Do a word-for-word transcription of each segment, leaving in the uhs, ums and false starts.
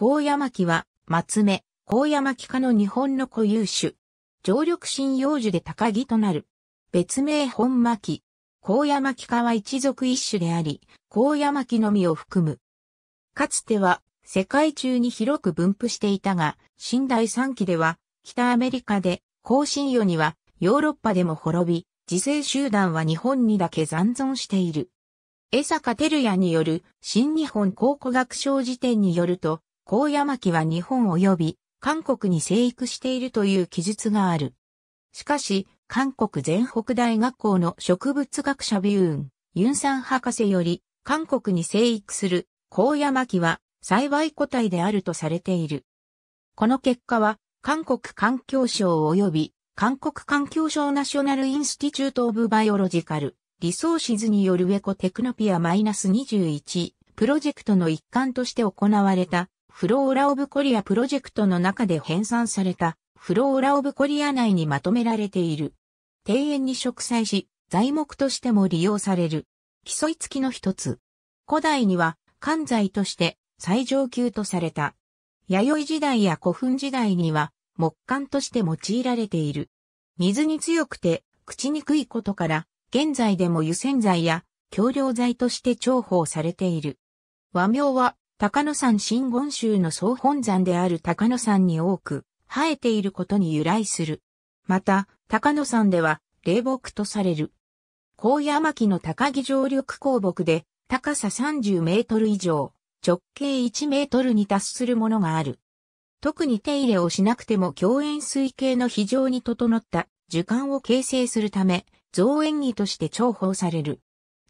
高野槙は、松芽、高野槙科の日本の固有種。常緑針葉樹で高木となる。別名本槙。高野槙科は一属一種であり、高野槙のみを含む。かつては、世界中に広く分布していたが、新第三紀では、北アメリカで、後新世には、ヨーロッパでも滅び、自生集団は日本にだけ残存している。江坂照也による新日本考古学賞辞典によると、高野槙は日本及び韓国に生育しているという記述がある。しかし、韓国全北大学校の植物学者Byung-Yun Sun博士より、韓国に生育する高野槙は栽培個体であるとされている。この結果は、韓国環境省及び韓国環境省ナショナルインスティチュートオブバイオロジカル。リソーシズによるウェコテクノピア マイナスにじゅういち プロジェクトの一環として行われたフローラオブコリアプロジェクトの中で編纂されたフローラオブコリア内にまとめられている。庭園に植栽し材木としても利用される。木曽樹の一つ。古代には官材として最上級とされた。弥生時代や古墳時代には木簡として用いられている。水に強くて朽ちにくいことから、現在でも湯煎材や橋梁材として重宝されている。和名は高野山真言宗の総本山である高野山に多く生えていることに由来する。また、高野山では霊木とされる。高野槙の高木常緑高木で高ささんじゅうメートル以上、直径いちメートルに達するものがある。特に手入れをしなくても強塩水系の非常に整った樹幹を形成するため、造園木として重宝される。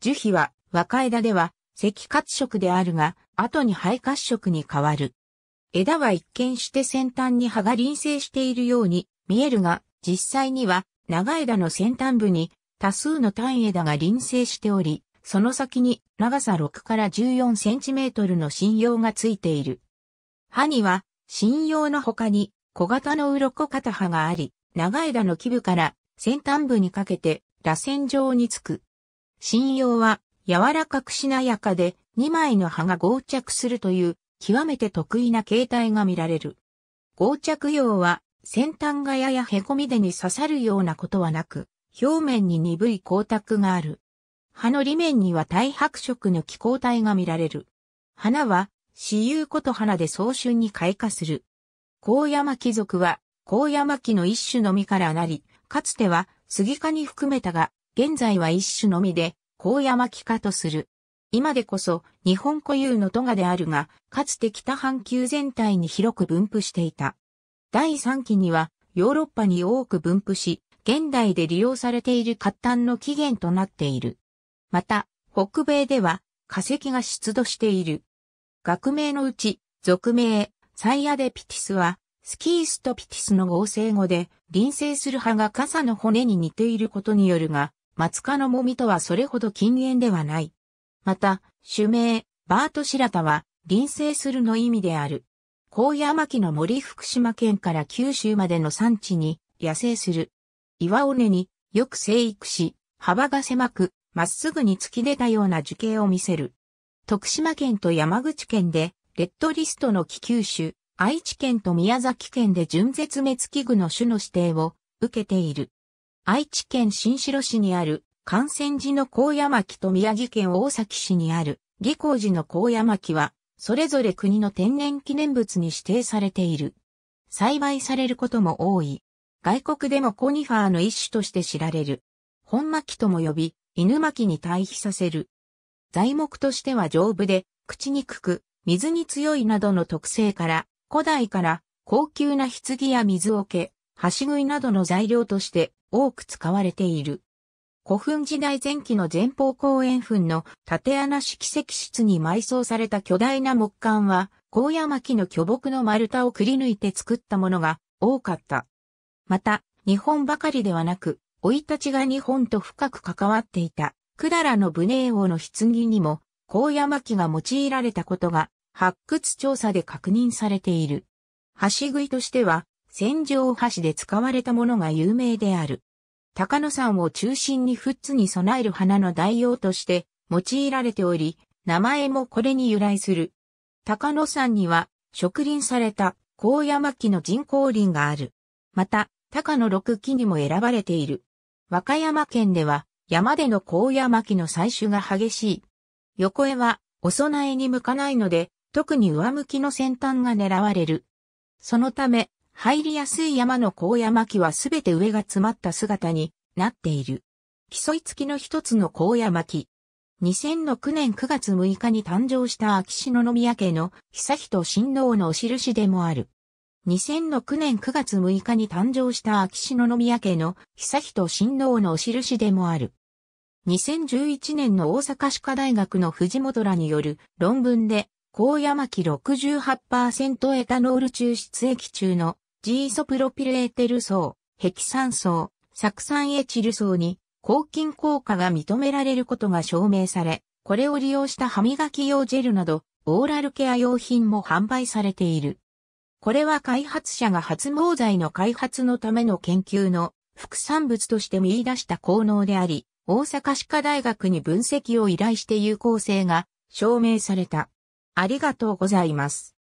樹皮は若枝では赤褐色であるが、後に灰褐色に変わる。枝は一見して先端に葉が輪生しているように見えるが、実際には長枝の先端部に多数の単枝が輪生しており、その先に長さろくからじゅうよんセンチメートルの針葉がついている。葉には針葉の他に小型の鱗片葉があり、長枝の基部から先端部にかけて螺旋状につく。針葉は柔らかくしなやかでにまいの葉が合着するという極めて特異な形態が見られる。合着葉は先端がやや凹みでに刺さるようなことはなく、表面に鈍い光沢がある。葉の裏面には大白色の気孔体が見られる。花は雌雄こと花で早春に開花する。高野槙属は高野槙の一種のみからなり、かつてはスギ科に含めたが、現在は一種のみで、高野槙科とする。今でこそ、日本固有のトガであるが、かつて北半球全体に広く分布していた。だいさんきには、ヨーロッパに多く分布し、現代で利用されている活版の起源となっている。また、北米では、化石が出土している。学名のうち、属名、サイアデピティスは、スキースとピティスの合成語で、輪生する葉が傘の骨に似ていることによるが、松科のもみとはそれほど近縁ではない。また、種名、バートシラタは、輪生するの意味である。高野槙の森福島県から九州までの産地に、野生する。岩尾根によく生育し、幅が狭く、まっすぐに突き出たような樹形を見せる。徳島県と山口県で、レッドリストの危急種、愛知県と宮崎県で準絶滅危惧の種の指定を受けている。愛知県新城市にある観泉寺の高野槙と宮城県大崎市にある宜興寺の高野槙は、それぞれ国の天然記念物に指定されている。栽培されることも多い。外国でもコニファーの一種として知られる。本槙とも呼び、犬巻に対比させる。材木としては丈夫で、朽ちにくく、水に強いなどの特性から、古代から高級な棺や水桶、箸食いなどの材料として多く使われている。古墳時代前期の前方後円墳の縦穴式石室に埋葬された巨大な木棺は、高野槙の巨木の丸太をくり抜いて作ったものが多かった。また、日本ばかりではなく、生い立ちが日本と深く関わっていた、百済の武寧王の棺にも、高野槙が用いられたことが、発掘調査で確認されている。箸食いとしては、船上箸で使われたものが有名である。高野山を中心に仏に備える花の代用として用いられており、名前もこれに由来する。高野山には植林された高野槙の人工林がある。また、高の六期にも選ばれている。和歌山県では山での高野槙の採取が激しい。横絵はお供えに向かないので、特に上向きの先端が狙われる。そのため、入りやすい山の高野槙はすべて上が詰まった姿になっている。競い付きの一つの高野槙。にせんろくねんくがつむいかに誕生した秋篠宮家の悠仁親王のお印でもある。にせんろくねんくがつむいかに誕生した秋篠宮家の悠仁親王のお印でもある。にせんじゅういちねんの大阪歯科大学の藤本らによる論文で、高野槙 ろくじゅうはちパーセント エタノール抽出液中の ジイソプロピルエーテル層、ヘキサン層、酢酸エチル層に、抗菌効果が認められることが証明され、これを利用した歯磨き用ジェルなど、オーラルケア用品も販売されている。これは開発者が発毛剤の開発のための研究の副産物として見出した効能であり、大阪歯科大学に分析を依頼して有効性が証明された。ありがとうございます。